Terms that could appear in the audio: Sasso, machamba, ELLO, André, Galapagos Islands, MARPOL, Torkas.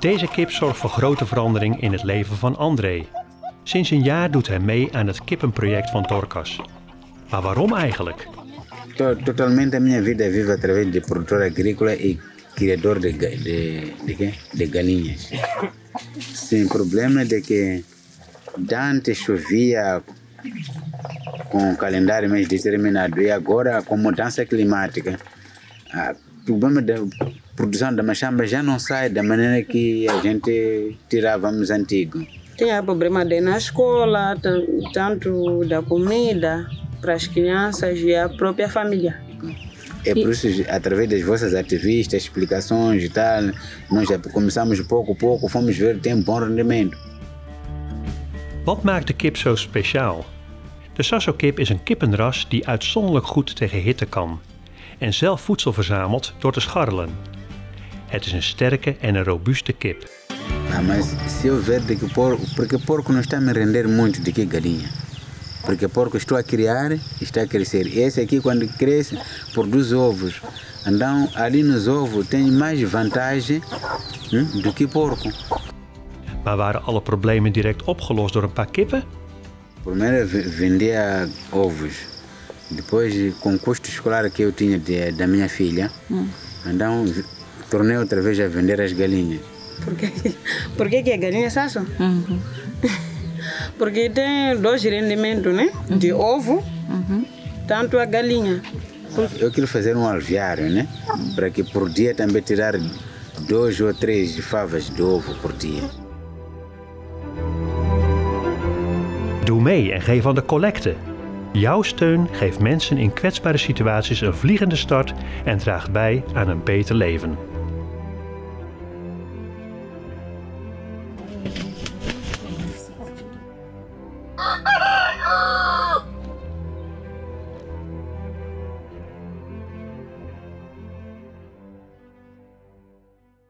Deze kip zorgt voor grote verandering in het leven van André. Sinds een jaar doet hij mee aan het kippenproject van Torkas. Maar waarom eigenlijk? Totalmente mijn vida vive através de productor agrícola y criador de galinhas. Sem problema de que Dante chovia com calendário mais determinado e agora com mudança climática, o problema da produção da machamba já não sai da maneira que a gente tirávamos antigo. Tem problema de na escola, tanto da comida para as crianças e a própria família. É por isso, através das vossas ativistas, explicações e tal, nós já começamos pouco a pouco, fomos ver, tem bom rendimento. Wat maakt de kip zo speciaal? De Sasso-kip is een kippenras die uitzonderlijk goed tegen hitte kan en zelf voedsel verzamelt door te scharrelen. Het is een sterke en een robuuste kip. Maar se eu ver de que porco, porque porco não está me render muito de que galinha. Porque porco estou a criar, está a crescer. Esse aqui quando cresce produz ovos. Então ali nos ovos tem mais vantagem do que porco. Maar waren alle problemen direct opgelost door een paar kippen? Primeiro vendia ovos. Depois com o custo escolar que eu tinha da minha filha, então tornei outra vez a vender as galinhas. Por que a galinha Sasso? Porque tem dois rendimentos, né? De ovo, tanto a galinha. Eu quero fazer um alveário, né? Para que por dia também tirar 2 ou 3 favas de ovo por dia. Doe mee en geef aan de collecte. Jouw steun geeft mensen in kwetsbare situaties een vliegende start en draagt bij aan een beter leven.